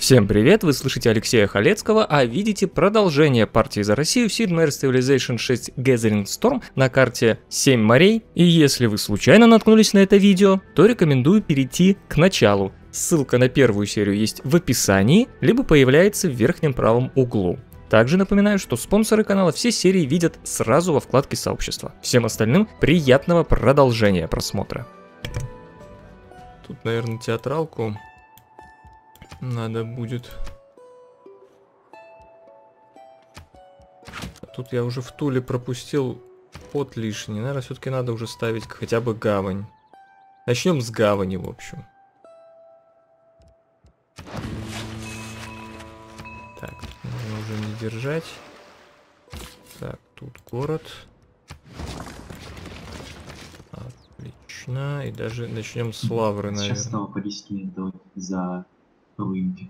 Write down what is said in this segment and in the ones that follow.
Всем привет, вы слышите Алексея Халецкого, а видите продолжение партии за Россию в Sid Meier's Civilization VI: Gathering Storm на карте 7 морей. И если вы случайно наткнулись на это видео, то рекомендую перейти к началу. Ссылка на первую серию есть в описании, либо появляется в верхнем правом углу. Также напоминаю, что спонсоры канала все серии видят сразу во вкладке сообщества. Всем остальным приятного продолжения просмотра. Тут, наверное, театралку надо будет. Тут я уже в Туле пропустил пот лишний. Наверное, все-таки надо уже ставить хотя бы гавань. Начнем с гавани, в общем. Так, нужно уже не держать. Так, тут город. Отлично. И даже начнем с Лавры, наверное. Сейчас снова по 10 минут за...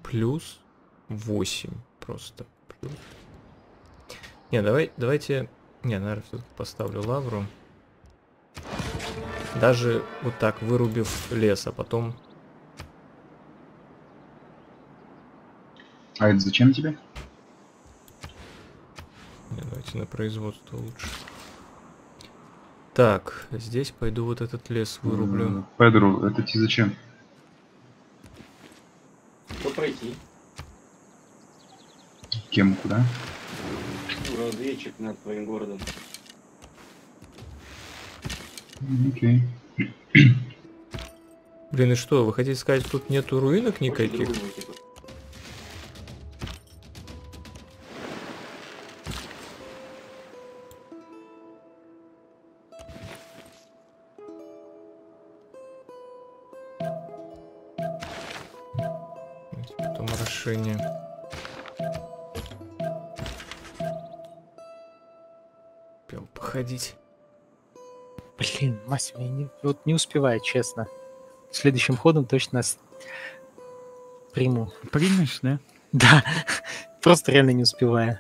Плюс 8 просто. Плюс. Не, давайте... Не, наверное, поставлю Лавру. Даже вот так, вырубив лес, а потом... А это зачем тебе? Не, давайте на производство лучше. Так, здесь пойду вот этот лес вырублю. Педро, это тебе зачем? Пройти. Кем, куда? Разведчик над твоим городом. Окей. Okay. Блин, и что, вы хотите сказать, тут нету руинок никаких? Походить. Блин, Массимо не успевает, честно. Следующим ходом точно нас приму. Примешь, да? Да. Просто реально не успеваю.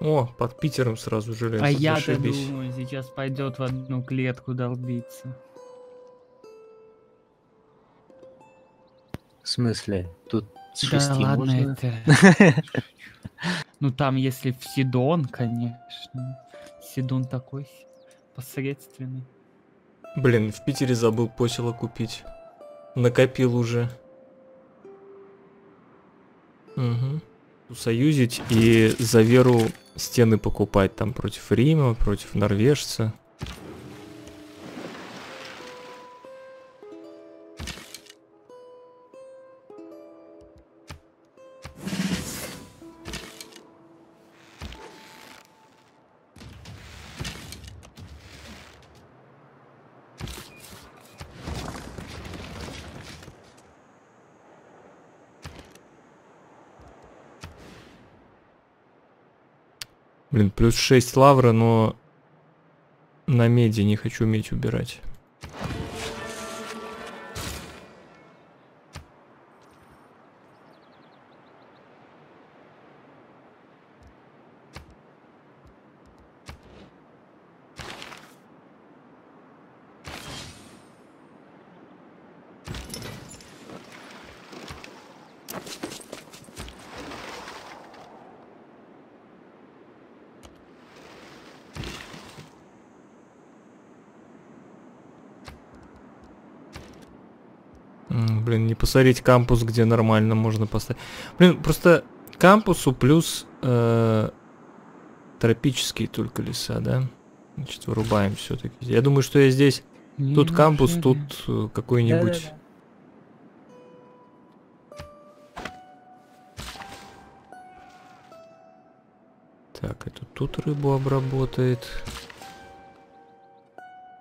О, под Питером сразу железо. А я-то думаю, сейчас пойдет в одну клетку долбиться. В смысле? Тут с 6 да, ладно, это... Ну там, если в Сидон, конечно. Сидон такой посредственный. Блин, в Питере забыл посела купить. Накопил уже. Угу. Союзить и за веру стены покупать. Там против Рима, против норвежца. Блин, плюс 6 лавра, но на меди не хочу медь убирать. Блин, не посмотреть кампус, где нормально можно поставить. Блин, просто кампусу плюс тропические только леса, да? Значит, вырубаем все-таки. Я думаю, что я здесь... Не тут кампус, не. Тут какой-нибудь... Да, да, да. Так, это тут рыбу обработает.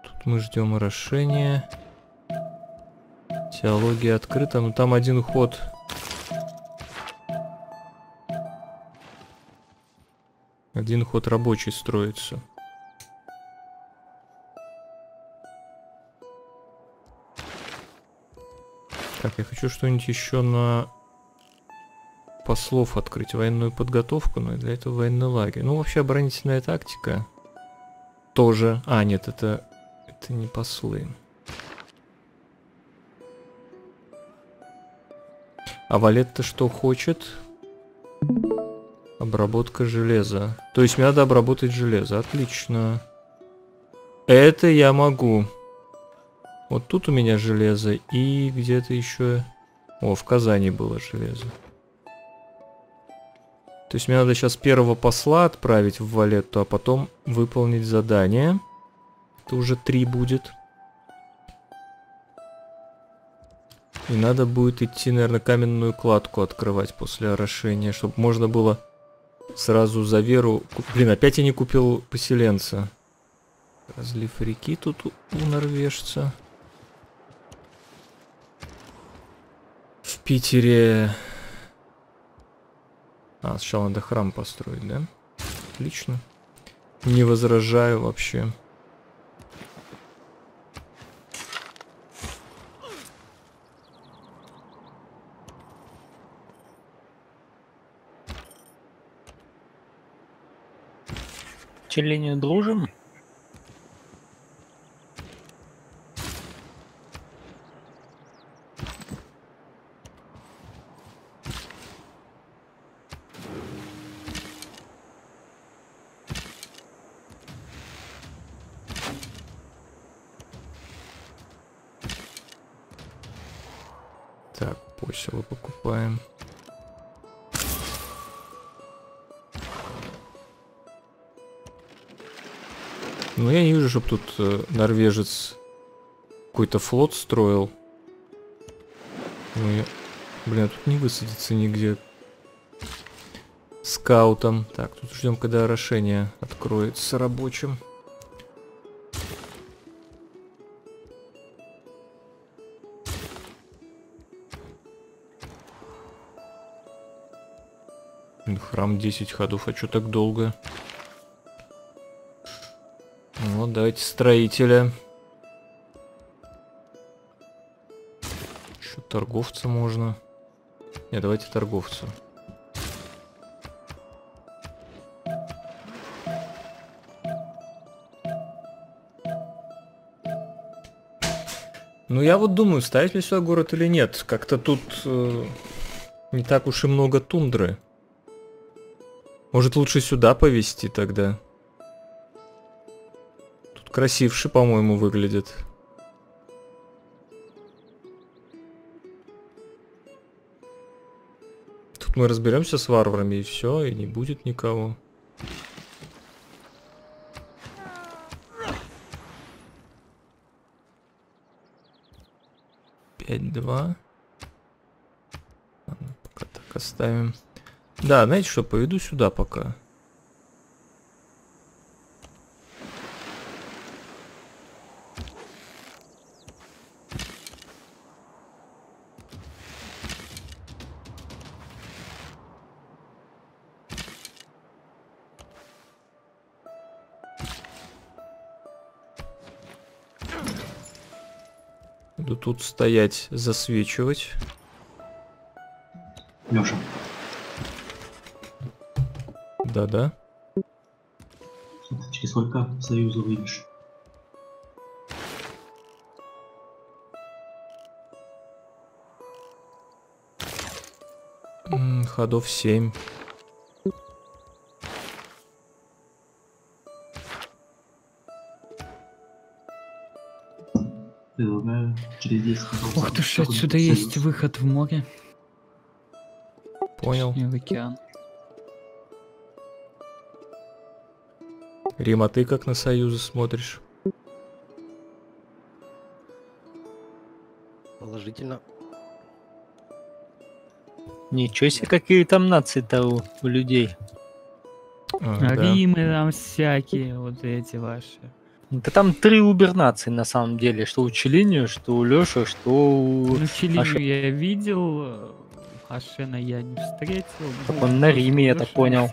Тут мы ждем орошения. Теология открыта, но там один ход. Один ход рабочий строится. Так, я хочу что-нибудь еще на послов открыть. Военную подготовку, но для этого военный лагерь. Ну, вообще, оборонительная тактика тоже. А, нет, это не послы. А Валетта что хочет? Обработка железа. То есть мне надо обработать железо. Отлично. Это я могу. Вот тут у меня железо. И где-то еще... О, в Казани было железо. То есть мне надо сейчас первого посла отправить в Валетту, а потом выполнить задание. Это уже 3 будет. И надо будет идти, наверное, каменную кладку открывать после орошения, чтобы можно было сразу за веру... Блин, опять я не купил поселенца. Разлив реки тут у норвежца. В Питере... А, сначала надо храм построить, да? Отлично. Не возражаю вообще. Челиня, дружим? Так, посевы покупаем. Ну, я не вижу, чтобы тут норвежец какой-то флот строил. Ну, я... Блин, а тут не высадится нигде скаутом. Так, тут ждем, когда орошение откроется рабочим. Блин, храм 10 ходов, а чё так долго? Давайте строителя. Еще торговца можно. Не, давайте торговцу. Ну, я вот думаю, ставить ли сюда город или нет. Как-то тут не так уж и много тундры. Может, лучше сюда повезти тогда? Красивше, по-моему, выглядит. Тут мы разберемся с варварами, и все, и не будет никого. Пять-два. Пока так оставим. Да, знаете что, поведу сюда пока. Тут стоять, засвечивать. Лёша. Да-да. Через сколько союза выйдешь? Ходов 7. Ох ты ж, отсюда есть выход в море. Понял. Точнее, в океан. Рим, а ты как на союзы смотришь? Положительно. Ничего себе, какие там нации-то у людей. А, Римы да. Там всякие вот эти ваши. Да там 3 убернации на самом деле, что у Челинию, что у Лёши, что у... Ну, Челинию я видел, Ашена я не встретил. Так он на Риме, я так понял.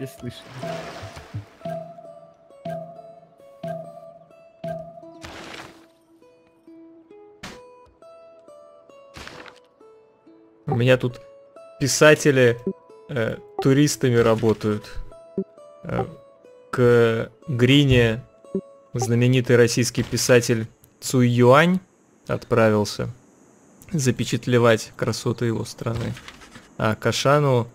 У меня тут писатели туристами работают. К Грине... Знаменитый российский писатель Цуй Юань отправился запечатлевать красоты его страны. Кашану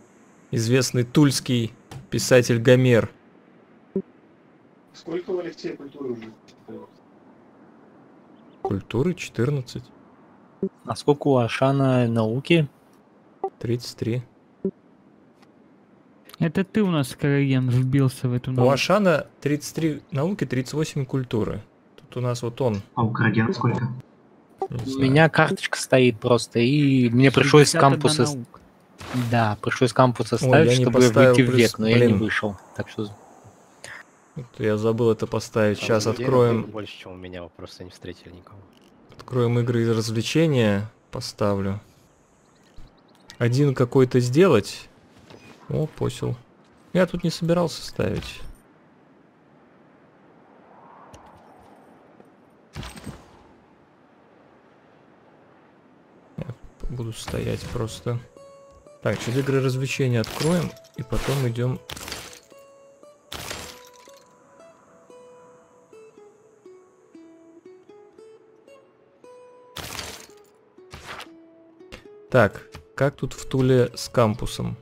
известный тульский писатель Гомер. Сколько у Алексея культуры уже? Культуры 14. А сколько у Ашана науки? 33. Это ты у нас, Караген, вбился в эту науку. У Ашана 33 науки, 38 культуры. Тут у нас вот он. А у Карагена сколько? У меня карточка стоит просто, и мне пришлось с кампуса... Да, пришлось кампуса ставить, чтобы выйти в век, но я не вышел. Так что... Я забыл это поставить. Сейчас откроем... Больше, чем у меня, просто не встретили никого. Откроем игры и развлечения. Поставлю. Один какой-то сделать. О, посел. Я тут не собирался ставить. Я буду стоять просто. Так, через игры развлечения откроем, и потом идем... Так, как тут в Туле с кампусом?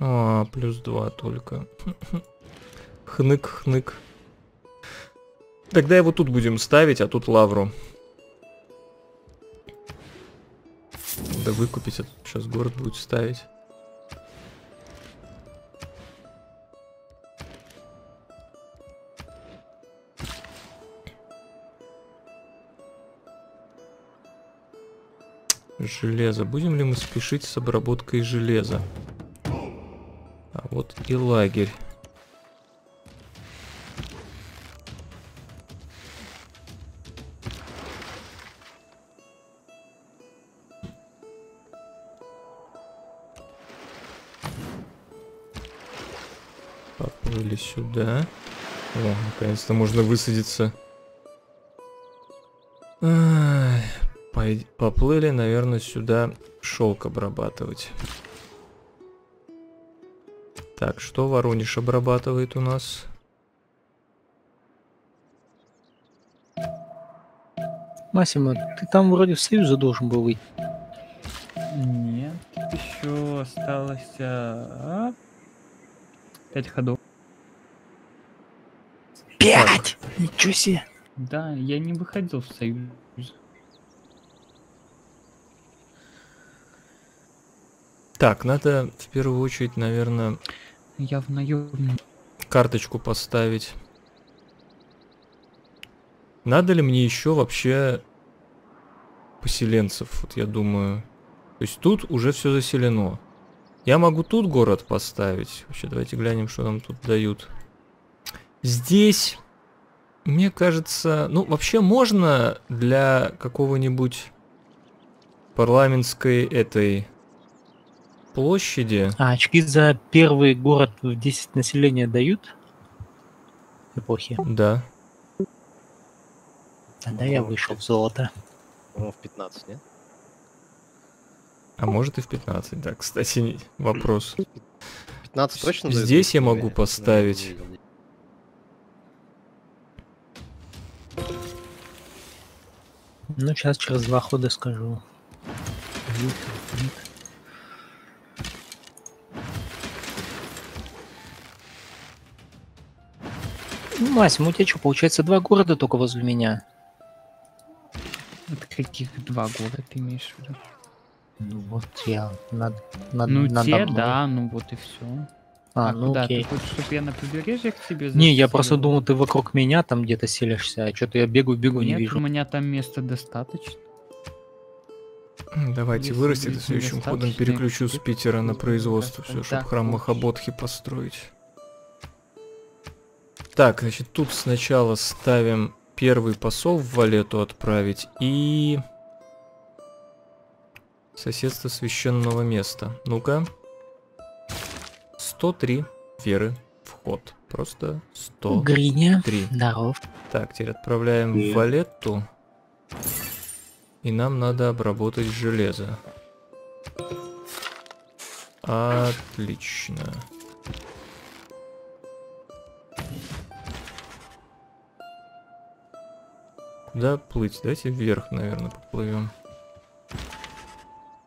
А, +2 только. Хнык-хнык. Тогда его тут будем ставить, а тут Лавру. Надо выкупить, а тут сейчас город будет ставить. Железо. Будем ли мы спешить с обработкой железа? А вот и лагерь. Поплыли сюда. О, наконец-то можно высадиться. Поплыли, наверное, сюда шелк обрабатывать. Так, что Воронеж обрабатывает у нас? Массимо, ты там вроде в Союзе должен был выйти. Нет, еще осталось 5 ходов. 5! Так. Ничего себе! Да, я не выходил в Союз. Так, надо в первую очередь, наверное, я в наёмную карточку поставить. Надо ли мне еще вообще поселенцев? Вот я думаю. То есть тут уже все заселено. Я могу тут город поставить. Вообще, давайте глянем, что нам тут дают. Здесь, мне кажется, ну вообще можно для какого-нибудь парламентской этой... площади. А очки за первый город в 10 населения дают? Эпохи? Да. Тогда я вышел в золото. По-моему, в 15, нет? А может и в 15, да, кстати, вопрос. 15 точно дают? Здесь я могу поставить. Ну, сейчас через 2 хода скажу. Ну, Масим, у тебя что, получается 2 города только возле меня? От каких 2 города ты имеешь в виду? Ну вот я ну вот и все. А ну да, ты хочешь, чтобы я на побережье к тебе заселил? Не, я просто думал, ты вокруг меня там где-то селишься, а что-то я бегу-бегу не вижу. Нет, у меня там места достаточно. Давайте вырастет, и следующим ходом переключу с Питера на производство, все, чтобы храм Махабодхи построить. Так, значит, тут сначала ставим первый посол в Валетту отправить и соседство священного места. Ну-ка. 103 веры вход. Просто 103. Гриня, здоров. Так, теперь отправляем в Валетту. И нам надо обработать железо. Отлично. Да, плыть. Давайте вверх, наверное, поплывем.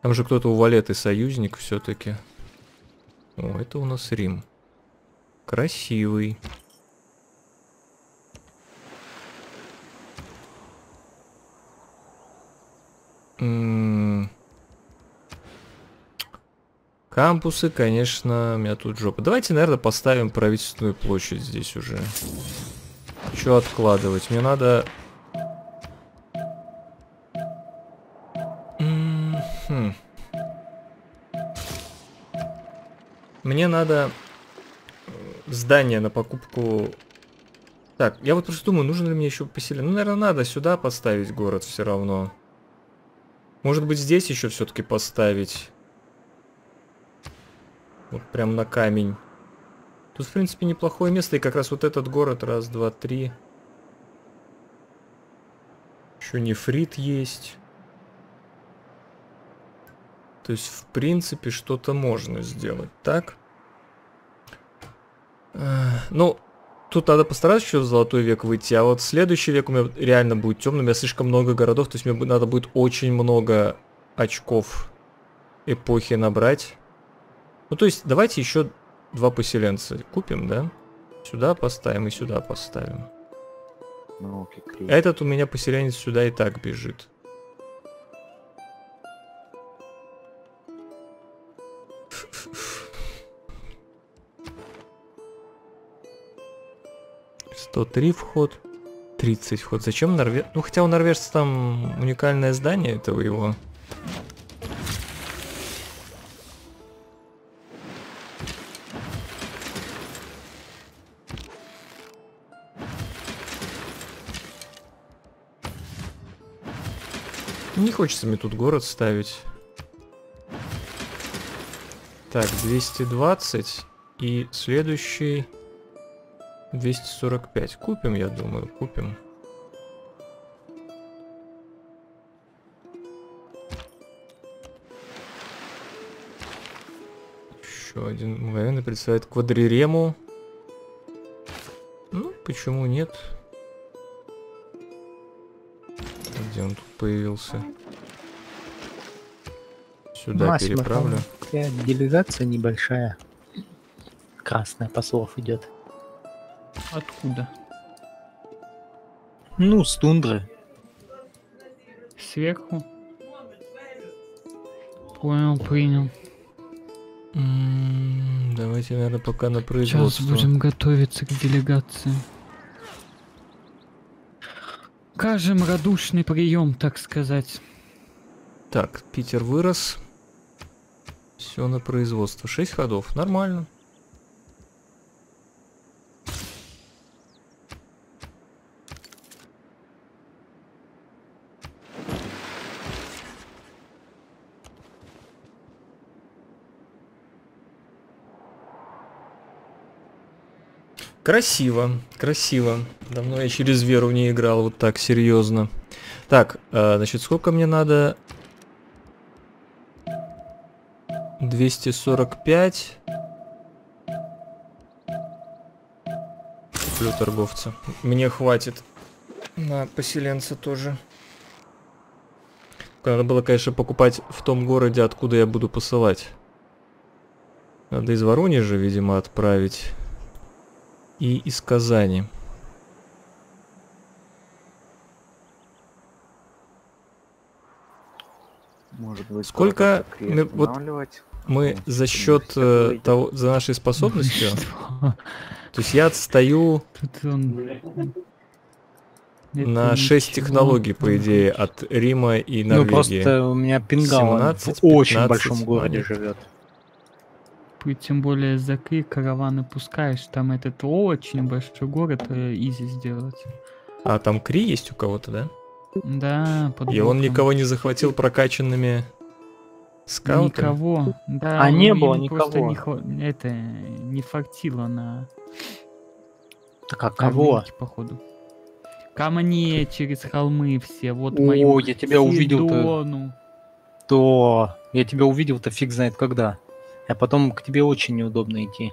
Там же кто-то у Валетты союзник все-таки. О, это у нас Рим. Красивый. Кампусы, конечно, у меня тут жопа. Давайте, наверное, поставим правительственную площадь здесь уже. Чё откладывать? Мне надо... Мне надо здание на покупку... Так, я вот просто думаю, нужно ли мне еще поселение. Ну, наверное, надо сюда поставить город все равно. Может быть, здесь еще все-таки поставить. Вот прям на камень. Тут, в принципе, неплохое место. И как раз вот этот город. Раз, два, три. Еще нефрит есть. То есть, в принципе, что-то можно сделать. Так. Ну, тут надо постараться еще в золотой век выйти. А вот следующий век у меня реально будет темным. У меня слишком много городов. То есть, мне надо будет очень много очков эпохи набрать. Ну, то есть, давайте еще два поселенца купим, да? Сюда поставим и сюда поставим. Ну, этот у меня поселенец сюда и так бежит. Ф-ф-ф. 103 вход. 30 вход. Зачем норвежцы? Ну, хотя у норвежцев там уникальное здание этого его... Не хочется мне тут город ставить. Так, 220. И следующий 245. Купим, я думаю, купим. Еще один мгновенно представляет квадрирему. Ну, почему нет? Где он тут появился? Сюда Массимо переправлю. Делегация небольшая. Красная послов идет. Откуда? Ну, с тундры. Сверху. Понял, принял. Давайте, наверное, пока на производство. Сейчас будем готовиться к делегации. Кажем радушный прием, так сказать. Так, Питер вырос. Все на производство. 6 ходов. Нормально. Красиво, красиво. Давно я через веру не играл вот так серьезно. Так, значит, сколько мне надо? 245. Куплю торговца. Мне хватит на поселенца тоже. Надо было, конечно, покупать в том городе, откуда я буду посылать. Надо из Воронежа, видимо, отправить. И из Казани. Может быть, сколько мы за счет того, за нашей способностью, то есть я отстаю на 6 технологий, по идее, от Рима и Норвегии. Ну просто у меня Пингала в очень большом городе живет. Тем более за Крик караваны пускаешь, там этот очень большой город изи сделать. А там Кри есть у кого-то, да? Да, под и он никого не захватил прокачанными скаутами? Никого, да. А не было никого. Не, это не фартило на... Так, а кого? Походу. Ко мне через холмы все, вот мою... О, я тебя увидел-то... То... Я тебя увидел-то фиг знает когда. А потом к тебе очень неудобно идти.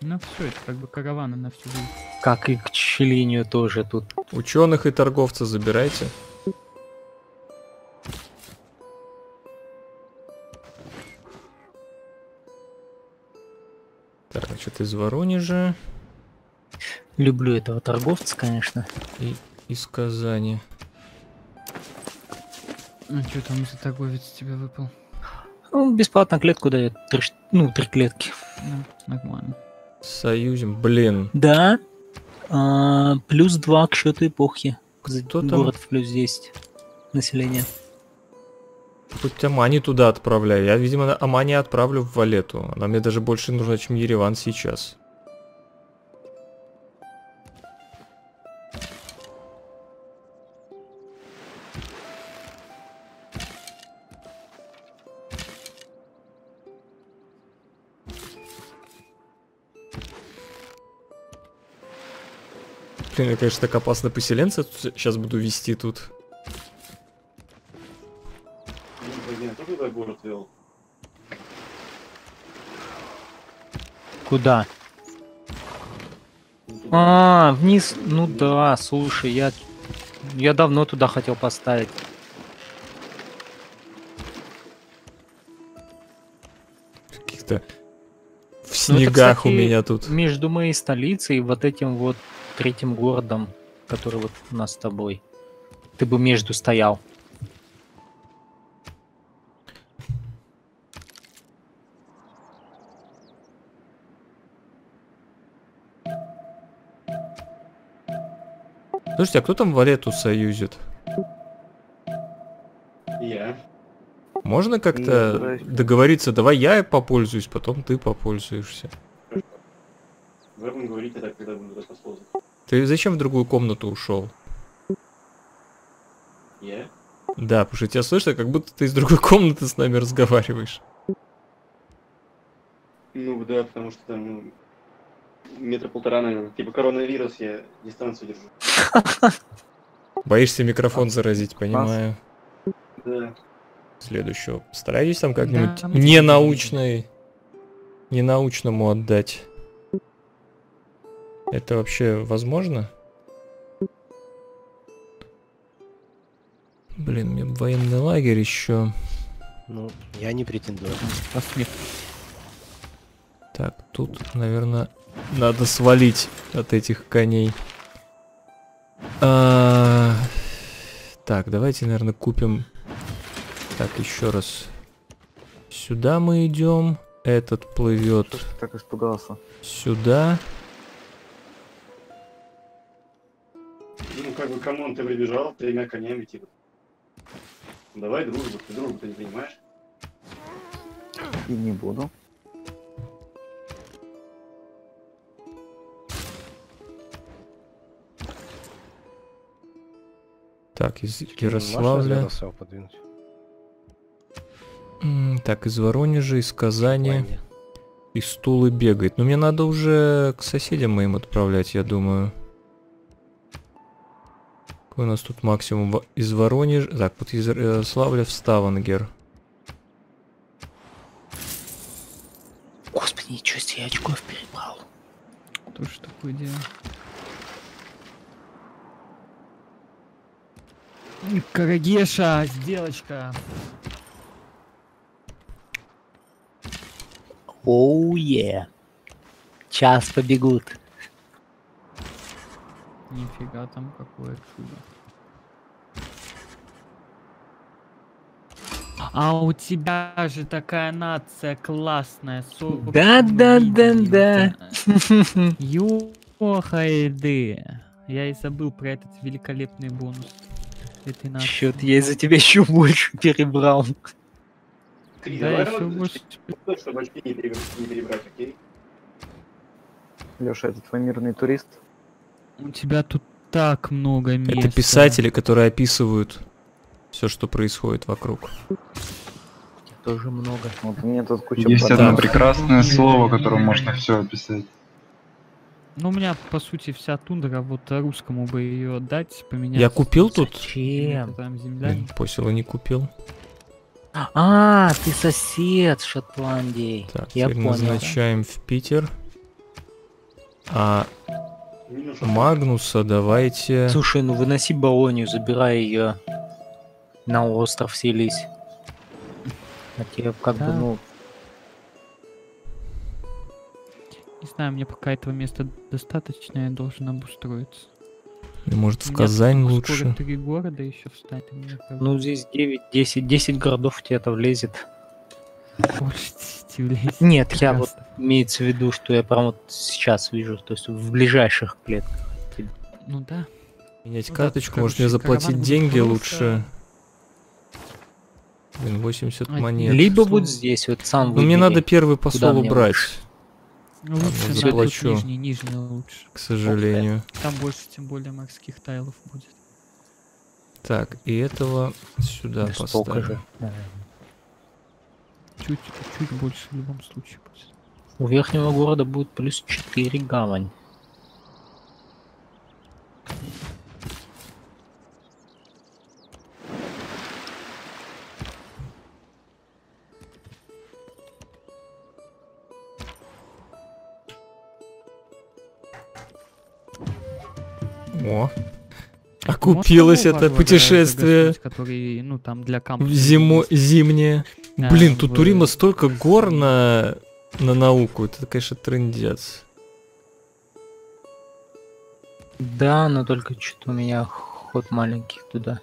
Ну все, это как бы караваны на всю жизнь. Как и к Челинию тоже тут. Ученых и торговца забирайте. Значит, из Воронежа. Люблю этого торговца, конечно. И из Казани. Ну что там за торговец тебе выпал? Ну, бесплатно клетку дает. Три клетки. Да, нормально. Союзим, блин. Да. А, +2 к счету эпохи. Кто город там? В +10 население. Хоть Амани туда отправляю. Я, видимо, Амани отправлю в Валетту. Она мне даже больше нужна, чем Ереван сейчас. Блин, я, конечно, так опасно поселенца сейчас буду вести тут. Куда? А, вниз. Ну да, слушай, я давно туда хотел поставить. Каких-то в снегах, ну, это, кстати, у меня тут. Между моей столицей и вот этим вот третьим городом, который вот у нас с тобой. Ты бы между стоял. Слушайте, а кто там Валетту союзит? Я. Можно как-то договориться, давай я попользуюсь, потом ты попользуешься. Говорите, так, когда буду послужить. Ты зачем в другую комнату ушел? Я? Да, потому что тебя слышно, как будто ты из другой комнаты с нами разговариваешь. Ну да, потому что там... Ну... метра полтора, наверное. Типа коронавирус, я дистанцию держу. Боишься микрофон заразить, понимаю. Да. Следующего. Старайтесь там как-нибудь ненаучному отдать. Это вообще возможно? Блин, мне военный лагерь еще. Ну, я не претендую. Так, тут, наверное... Надо свалить от этих коней. Так, давайте, наверное, купим. Так, еще раз. Сюда мы идем. Этот плывет. Что ж ты так испугался? Сюда. Ну, как бы, камон, ты прибежал, 3 конями, типа. Давай дружбу, ты дружбу-то не понимаешь? И не буду. Так, из Ярославля. Так, из Воронежа, из Казани. Из Тулы бегает. Но мне надо уже к соседям моим отправлять, я думаю. Какой у нас тут максимум? Из Воронежа... Так, вот из Ярославля в Ставангер. Господи, ничего себе, я очков перебрал. Тоже такое дело. Карагеша, сделочка. Оу-е. Час побегут. Нифига там какое чудо. А у тебя же такая нация классная. Да-да-да-да. Ё-хайды. Я и забыл про этот великолепный бонус. Чёрт, я из-за тебя еще больше перебрал. Да, еще больше. Лёша, это твой мирный турист? У тебя тут так много места. Это писатели, которые описывают все, что происходит вокруг. Тоже много. Вот у меня тут куча. Есть одно прекрасное слово, которым можно все описать. Ну, у меня, по сути, вся тундра, вот русскому бы ее отдать, поменять. Я купил тут? Зачем? Там земля. Посела не купил. А, ты сосед Шотландии. Так, я понял. Назначаем в Питер. А Магнуса давайте... Слушай, ну выноси Болонию, забирай ее. На остров селись. А тебе как бы, ну... Не знаю, мне пока этого места достаточно, я должен обустроиться. Может, в Казань лучше? Скоро 3 города еще встать. Ну, здесь 10 городов тебе это влезет. Больше 10 влезет. Нет, я вот, имеется в виду, что я прям вот сейчас вижу, то есть в ближайших клетках. Ну да. Менять карточку, может мне заплатить деньги лучше. Блин, 80 монет. Либо вот здесь, вот сам выбери. Ну, мне надо первый посол убрать. Лучше заплачу. Нижний лучше. К сожалению. Там больше, тем более, морских тайлов будет. Так, и этого сюда поставлю. Чуть больше в любом случае будет. У верхнего города будет плюс 4 гавань. О, окупилось это путешествие. Который, ну, там для кампуса зимнее. Да, блин, тут у Рима столько гор на науку. Это, конечно, трындец. Да, но только что-то у меня ход маленький туда.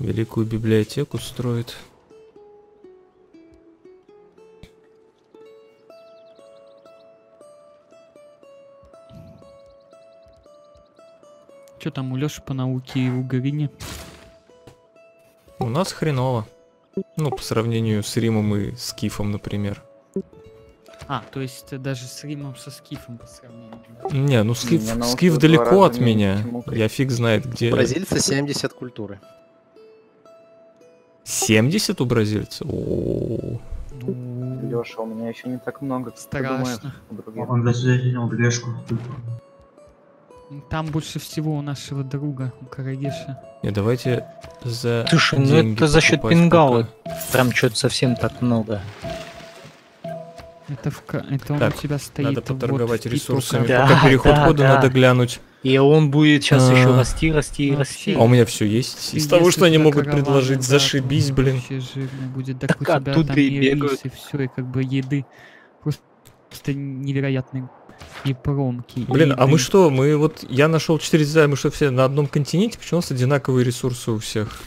Великую библиотеку строит. Что там у Лёши по науке и у Гарине? У нас хреново. Ну, по сравнению с Римом и с Кифом, например. А, то есть даже с Римом со Скифом по сравнению. Да? Не, ну Скиф далеко от меня. Я фиг знает где. У бразильца 70 культуры. 70 у бразильца? О-о-о. Ну... Лёша, у меня еще не так много. Страшно. Он даже занял движку. Там больше всего у нашего друга, у Карагеша. Не, давайте за... Слушай, ну это за счет Пингалы. Пока. Прям что-то совсем так много. Это он так, у тебя стоит. Надо поторговать вот ресурсами. Да, пока переход хода надо глянуть. И он будет сейчас еще расти. А у меня все есть. Из того, что они могут предложить, да, зашибись, блин. Будет. Так, у тебя тут там и бегают. И все, и как бы еды. Просто невероятный. И промки. Блин, и... а мы что? Мы вот. Я нашел 4 дизайна, мы что, все на одном континенте? Почему у нас одинаковые ресурсы у всех?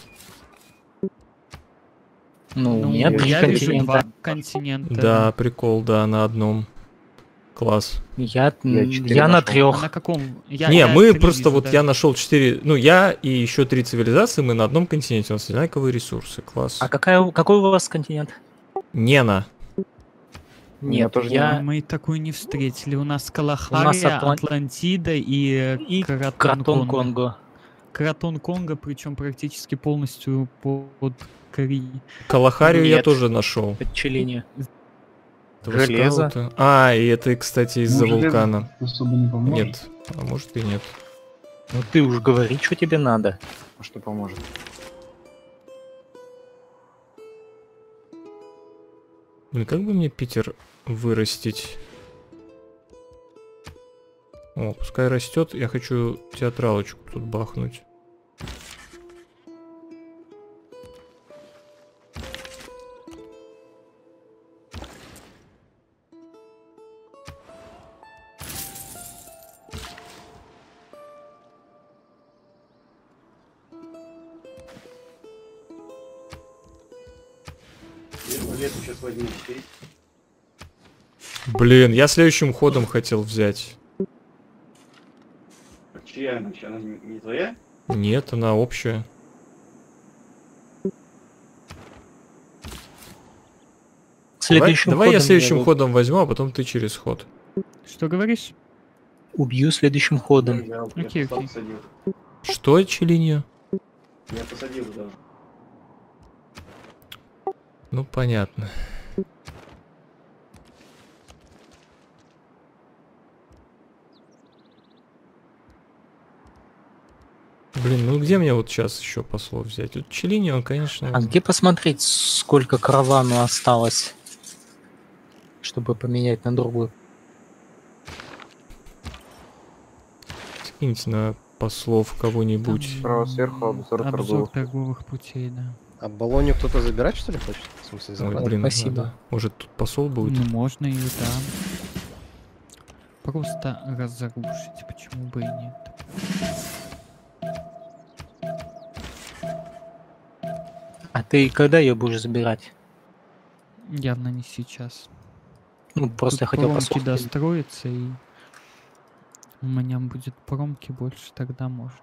Ну, я вижу 2 континента. Да, прикол, да, на одном. Класс. Я на 3. На каком? Не, мы просто вот я нашел 4. Ну, я и еще 3 цивилизации, мы на одном континенте. У нас одинаковые ресурсы. Класс. А какой у вас континент? Нена. Нет, мы такую не встретили. У нас Калахария, Атлантида и Кратон-Конго. Кратон-Конго, причем практически полностью под Кореей. Калахарию я тоже нашел. Под Челини. Железо. А, и это, кстати, из-за вулкана. Нет, а может и нет. Ну ты уж говори, что тебе надо. Что поможет. Блин, как бы мне Питер вырастить? О, пускай растет. Я хочу театралочку тут бахнуть. Блин, я следующим ходом хотел взять. Чья она? Она не твоя? Нет, она общая. Давай я следующим ходом возьму, а потом ты через ход. Что говоришь? Убью следующим ходом. Окей. Что, Челинью? Я посадил даже. Ну, понятно. Блин, ну где мне вот сейчас еще послов взять? Вот Челини, он, конечно... А где посмотреть, сколько каравану осталось, чтобы поменять на другую? Скиньте на послов кого-нибудь. Справа сверху обзор торговых путей, да. А баллонию кто-то забирать, что ли, хочет? В смысле, забрать? Ой, блин, спасибо. Надо. Может, тут посол будет? Ну, можно и там. просто разрушить, почему бы и нет. А ты когда ее будешь забирать? Явно не сейчас. Ну, просто я хотел посмотреть. Промки достроится, и у меня будет промки больше, тогда можно.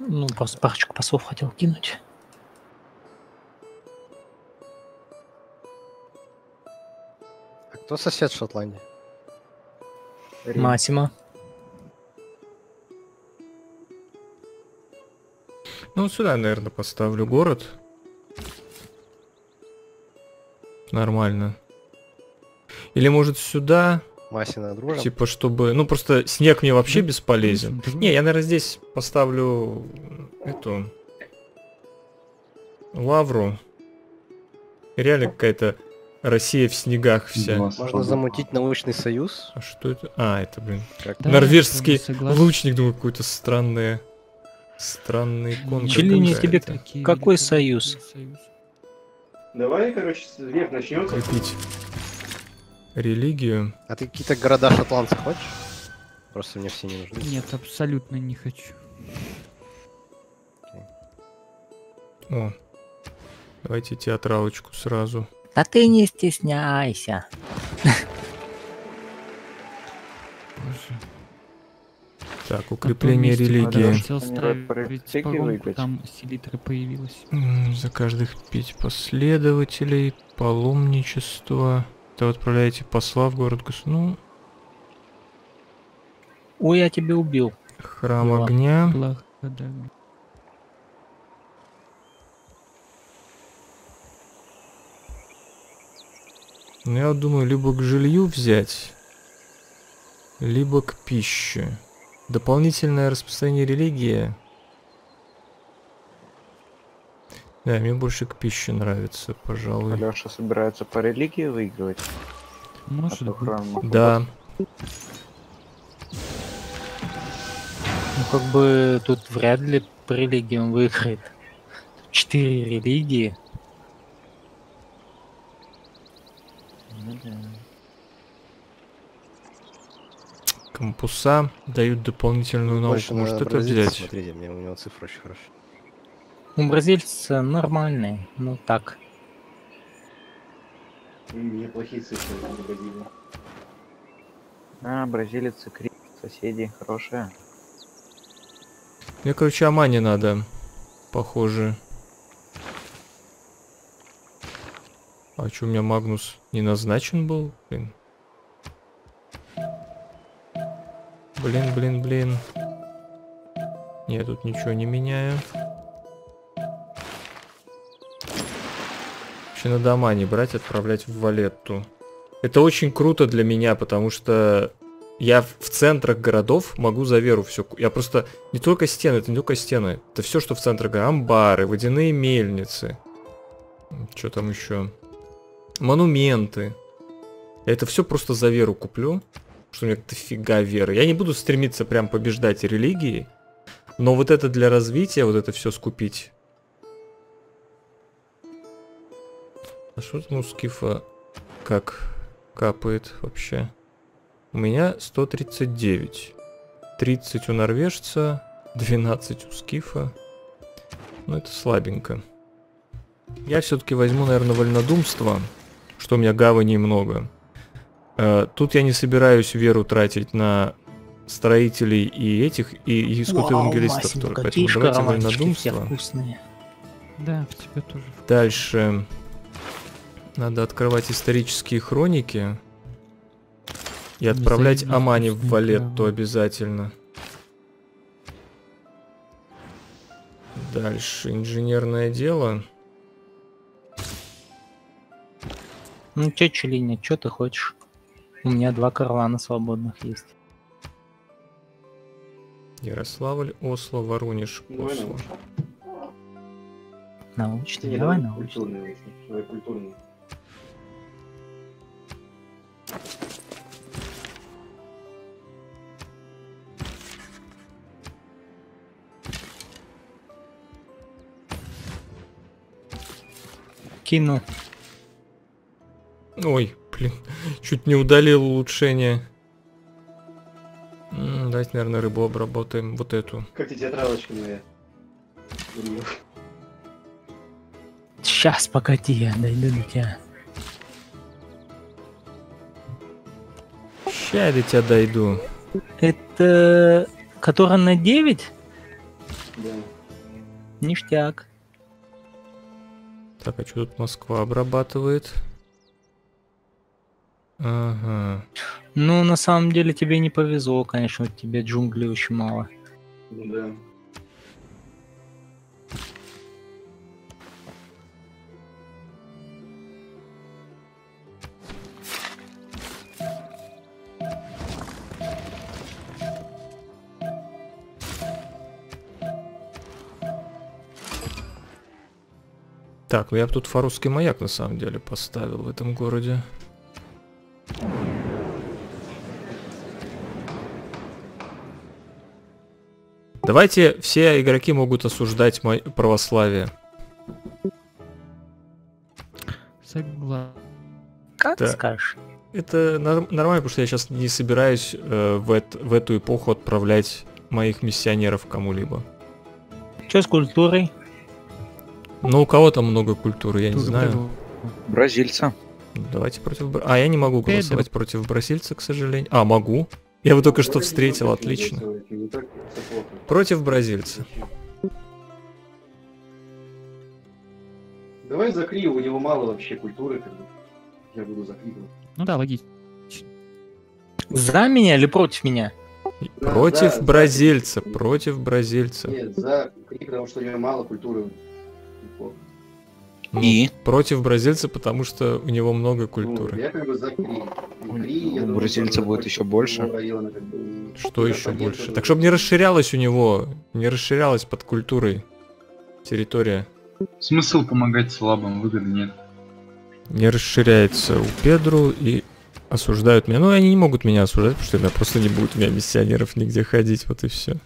Ну, просто парочку пасов хотел кинуть. А кто сосед в Шотландии? Массимо. Ну, сюда, наверное, поставлю город. Нормально. Или, может, сюда... Масина, дружим. Типа, чтобы... Ну, просто снег мне вообще бесполезен. Не, я, наверное, здесь поставлю эту... Лавру. Реально какая-то Россия в снегах вся. Можно замутить научный союз. А что это? А, это, блин. Да, норвежский лучник, думаю, какой-то странный... Странный конкурс. Челиня, тебе какой союз? Давай, короче, век начнется. Крепить религию. А ты какие-то города шотландцев хочешь? Просто мне все не нужны. Нет, абсолютно не хочу. О, давайте театралочку сразу. А ты не стесняйся. Боже. Так, укрепление религии. Там селитра появилась. За каждых 5 последователей, паломничество. То отправляете посла в город Гусну. Ой, я тебя убил. Храм огня. Благодарю. Ну, я думаю, либо к жилью взять, либо к пище. Дополнительное распространение религии. Да, мне больше к пище нравится, пожалуй. Алёша собирается по религии выигрывать. Может быть. Да. Ну, как бы тут вряд ли по религии он выиграет. 4 религии. Кампуса дают дополнительную науку. Может, это взять? Смотрите, у него цифры очень хорошие. У бразильца нормальные, ну так. Мне плохие цифры в Бразилии. А, бразилицы, крик, соседи хорошие. Мне, короче, Амани надо, похоже. А чё, у меня Магнус не назначен был? Блин. Блин. Я тут ничего не меняю. На дома не брать, отправлять в Валетту. Это очень круто для меня, потому что я в центрах городов могу за веру все. Я просто не только стены, это не только стены, это все, что в центре города. Амбары, водяные мельницы, что там еще, монументы. Я это все просто за веру куплю, что у меня дофига веры. Я не буду стремиться прям побеждать религии, но вот это для развития, вот это все скупить. А что там у скифа как капает вообще? У меня 139. 30 у норвежца, 12 у скифа. Ну, это слабенько. Я все-таки возьму, наверное, вольнодумство, что у меня гаваней много. Тут я не собираюсь веру тратить на строителей и этих, и скот-евангелистов. Поэтому давайте вольнодумство. Да, в тебя тоже. Дальше... Надо открывать исторические хроники и отправлять Амани в Валетту обязательно. Дальше инженерное дело. Ну чё, Челиня, чё ты хочешь? У меня 2 каравана свободных есть. Ярославль, Осло, Воронеж, Осло. Научный, давай научный. Кинул. Ой, блин, чуть не удалил улучшение. Давайте, наверное, рыбу обработаем. Вот эту. Как тебе тетрадочка моя? Сейчас, погоди, я дойду до тебя. Сейчас до тебя дойду. Это... которая на 9? Да. Ништяк. Так, а что тут Москва обрабатывает? Ага. Ну, на самом деле, тебе не повезло, конечно, тебе джунглей очень мало. Да. Так, ну я бы тут Фаросский маяк на самом деле поставил в этом городе. Давайте, все игроки могут осуждать мое православие. Согласен. Как скажешь? Это нормально, потому что я сейчас не собираюсь в эту эпоху отправлять моих миссионеров кому-либо. Что с культурой? Ну, у кого там много культуры, я не знаю. Бразильца. Давайте против... А, я не могу голосовать против бразильца, к сожалению. А, могу. Я его только что встретил, отлично. Против бразильца. Давай за Крио, у него мало вообще культуры. Я буду за Крио. Ну да, логично. За меня или против меня? Против бразильца, против бразильца. Нет, за Крио, потому что у него мало культуры. Ну, и? Против бразильца, потому что у него много культуры. Ну, я как бы за Кри. У бразильца будет еще больше. Что еще больше? Так, чтобы не расширялась у него, не расширялась под культурой территория. Смысл помогать слабым, выгоды нет. Не расширяется у Педро и осуждают меня. Ну, они не могут меня осуждать, потому что я просто не будет у меня миссионеров нигде ходить, вот и все.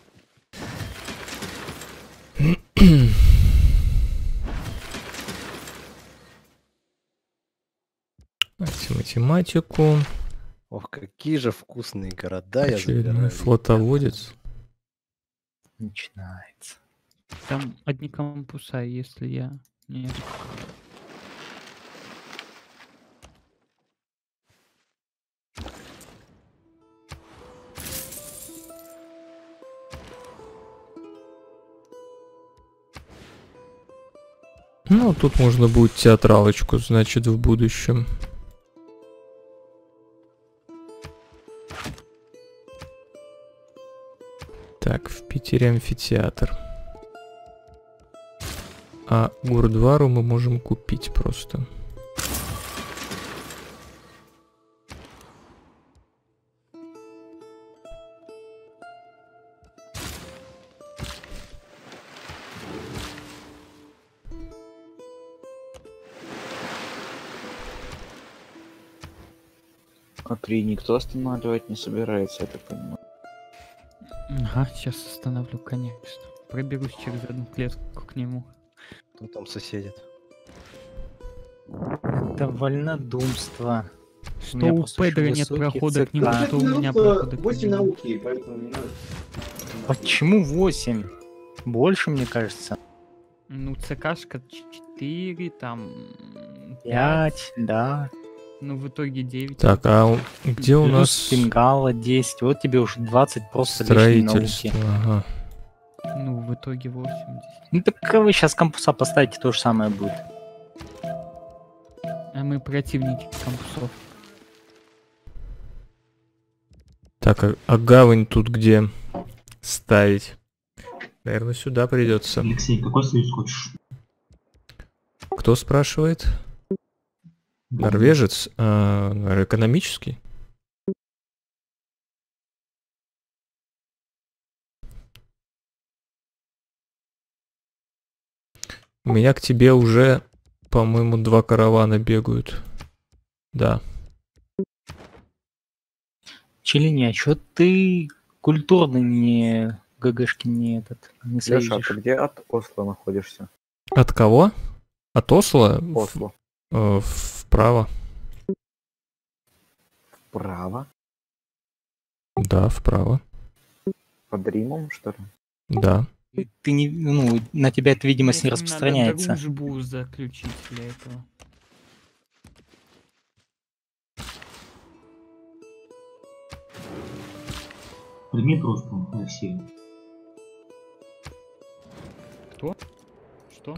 Математику. Ох, какие же вкусные города. Очередной я забираю. Флотоводец. Начинается. Там одни кампуса, если я... Нет. Ну, тут можно будет театралочку, значит, в будущем. Так, в Питере амфитеатр. А Гурдвару мы можем купить просто. А Кри никто останавливать не собирается, я так понимаю. Ага, сейчас остановлю, конечно. Проберусь через одну клетку к нему. Кто там соседит? Это вольнодумство. Что у Педро нет прохода к нему, что у меня прохода к нему. 8 науки, поэтому не надо. Почему 8? Больше, мне кажется. Ну, ЦКшка 4, там... 5, да. Ну, в итоге 9. Так, а где у нас... Пингала 10, вот тебе уже 20 просто лишней науки. Ага. Ну, в итоге 80. Ну, так вы сейчас кампуса поставите, то же самое будет. А мы противники кампусов. Так, а гавань тут где ставить? Наверное, сюда придется. Алексей, какой союз хочешь? Кто спрашивает? Норвежец, экономический. У меня к тебе уже, по-моему, 2 каравана бегают. Да. Челиня, а чё ты культурно не ГГшки не этот не следишь? Леша, а ты где от Осло находишься? От кого? От Осло? Осло. Вправо. Вправо? Да, вправо. Под Римом, что ли? Да. Ты не, ну, на тебя эта видимость не распространяется. Надо дружбу заключить для этого. Прими дружбу, Алексей. Кто? Что?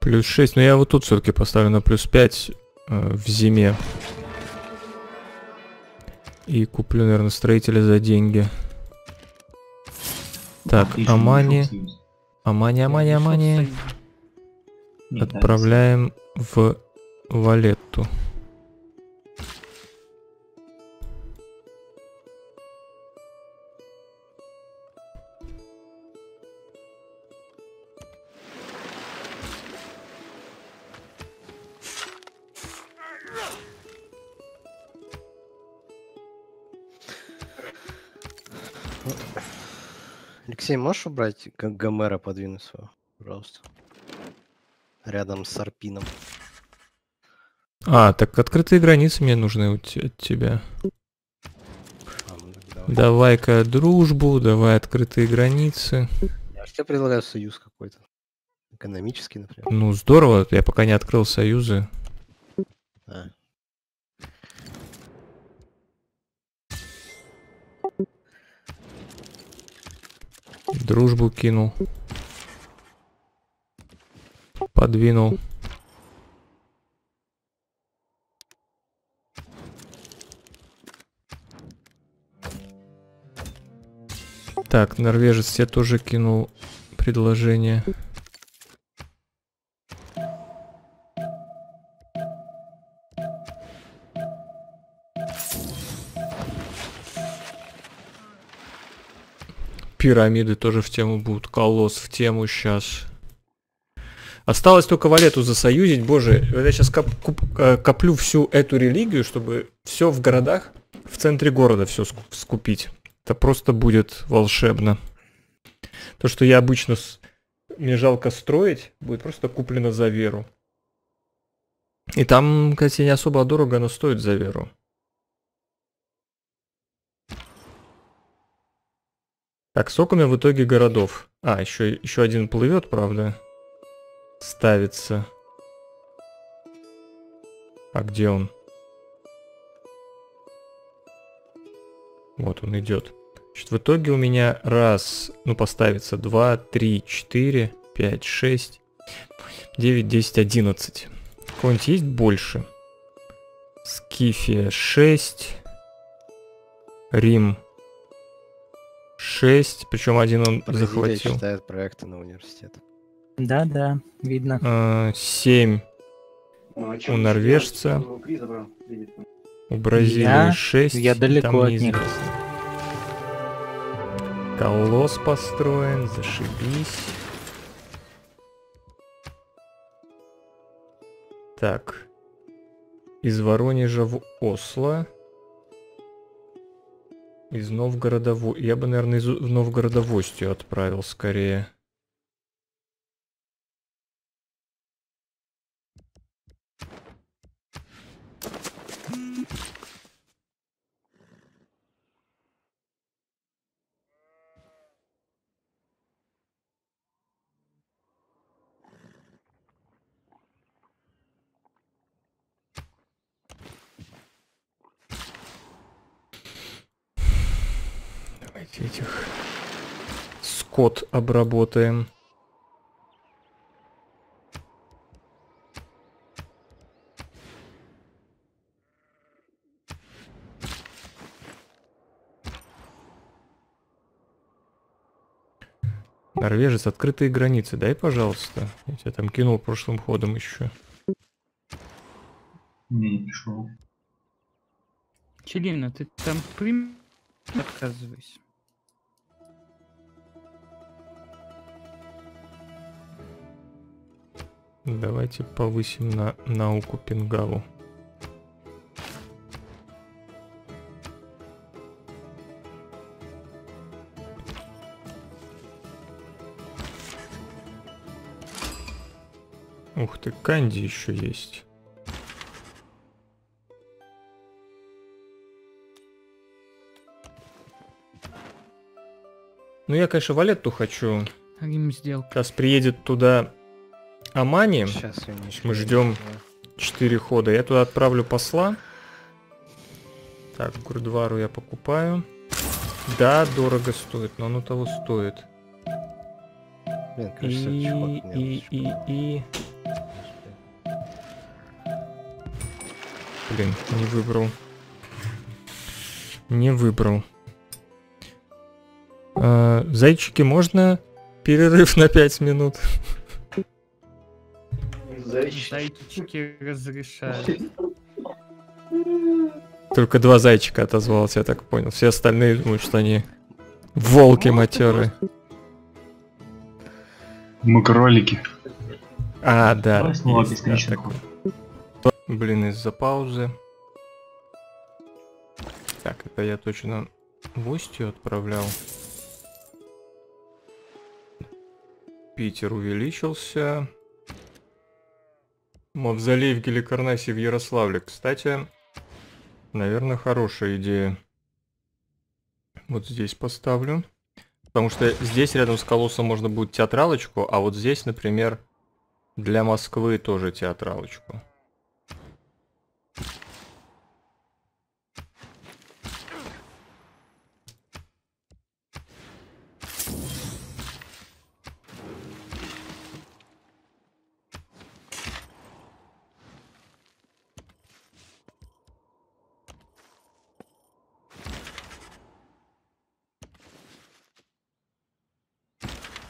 Плюс 6, но я вот тут все-таки поставлю на плюс 5 в зиме. И куплю, наверное, строителя за деньги. Так, Амани. Амани. Отправляем в Валетту. Алексей, можешь убрать Гомера, подвинуть своего, пожалуйста? Рядом с Арпином. А, так открытые границы мне нужны от тебя. Давай-ка дружбу, давай открытые границы. Я же тебе предлагаю союз какой-то. Экономический, например. Ну, здорово, я пока не открыл союзы. А. Дружбу кинул. Подвинул. Так, норвежец я тоже кинул предложение. Пирамиды тоже в тему будут. Колосс в тему сейчас. Осталось только Валетту засоюзить. Боже, я сейчас коплю всю эту религию, чтобы все в городах, в центре города все скупить. Это просто будет волшебно. То, что я обычно мне жалко строить, будет просто куплено за веру. И там, кстати, не особо дорого, но стоит за веру. Так, сколько у меня в итоге городов? А, еще один плывет, правда? Ставится. А где он? Вот он идет. Значит, в итоге у меня раз, ну, поставится 2, 3, 4, 5, 6, 9, 10, 11. Какой-нибудь есть больше? Скифия 6. Рим 6, причем один он захватил. Читает проекты на университет. Да, видно. 7 у норвежца. У Бразилии 6. Я далеко от них. Колосс построен, зашибись. Так. Из Воронежа в Осло. Из Новгорода в... Я бы, наверное, из Новгорода в Остию отправил скорее. Этих скот обработаем. Норвежец, открытые границы. Дай, пожалуйста. Я тебя там кинул прошлым ходом еще. Не пришел. Челина, ты там прям отказывайся. Давайте повысим на науку Пингалу. Ух ты, канди еще есть. Ну, я, конечно, Валетту хочу. Сейчас приедет туда Амани. Мы ждем 4 хода. Я туда отправлю посла. Так, Гурдвару я покупаю. Да, дорого стоит, но оно того стоит. Блин, кажется, блин, не выбрал. Не выбрал. Зайчики, можно перерыв на 5 минут? Зайчики разрешают. Только 2 зайчика отозвалось, я так понял. Все остальные думают, что они волки матеры. Мы кролики. А, да. Блин, из-за паузы. Так, это я точно в Устью отправлял. Питер увеличился. Мавзолей в Геликарнасе в Ярославле. Кстати, наверное, хорошая идея. Вот здесь поставлю. Потому что здесь рядом с колоссом можно будет театралочку, а вот здесь, например, для Москвы тоже театралочку.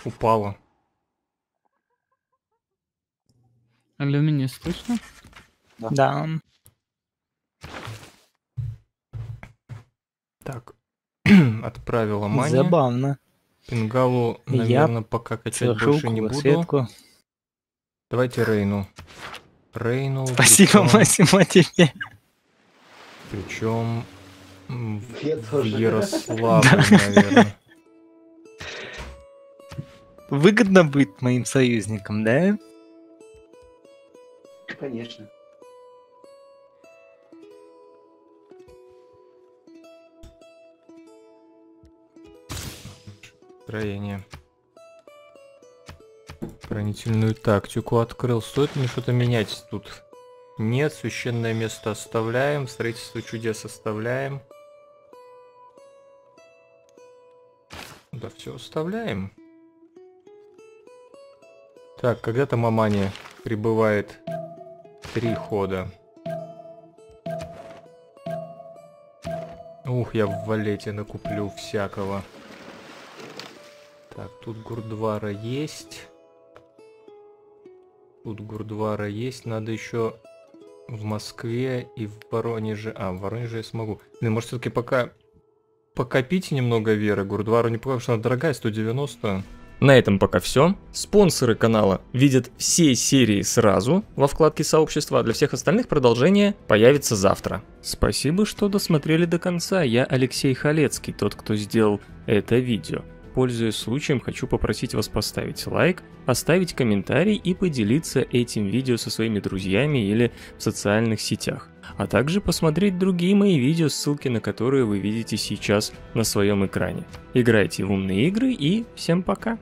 Упала. Алло, меня слышно? Да. Так, отправила Мани. Забавно. Пингалу, наверное, я пока качать больше не буду. Светку. Давайте Рейну. Рейну. Спасибо, Массимо, тебе. Причем в Ярославле, наверное. Выгодно быть моим союзником, да? Конечно. Строение. Хранительную тактику открыл. Стоит мне что-то менять тут? Нет, священное место оставляем, строительство чудес оставляем. Да, все оставляем. Так, когда-то Мамани прибывает 3 хода. Ух, я в Валете накуплю всякого. Так, тут Гурдвара есть. Тут Гурдвара есть. Надо еще в Москве и в Воронеже. А, в Воронеже я смогу. Блин, может, все-таки пока покопите немного веры. Гурдвару не покажу, потому что она дорогая, 190. На этом пока все. Спонсоры канала видят все серии сразу во вкладке сообщества, а для всех остальных продолжение появится завтра. Спасибо, что досмотрели до конца. Я Алексей Халецкий, тот, кто сделал это видео. Пользуясь случаем, хочу попросить вас поставить лайк, оставить комментарий и поделиться этим видео со своими друзьями или в социальных сетях. А также посмотреть другие мои видео, ссылки на которые вы видите сейчас на своем экране. Играйте в умные игры и всем пока!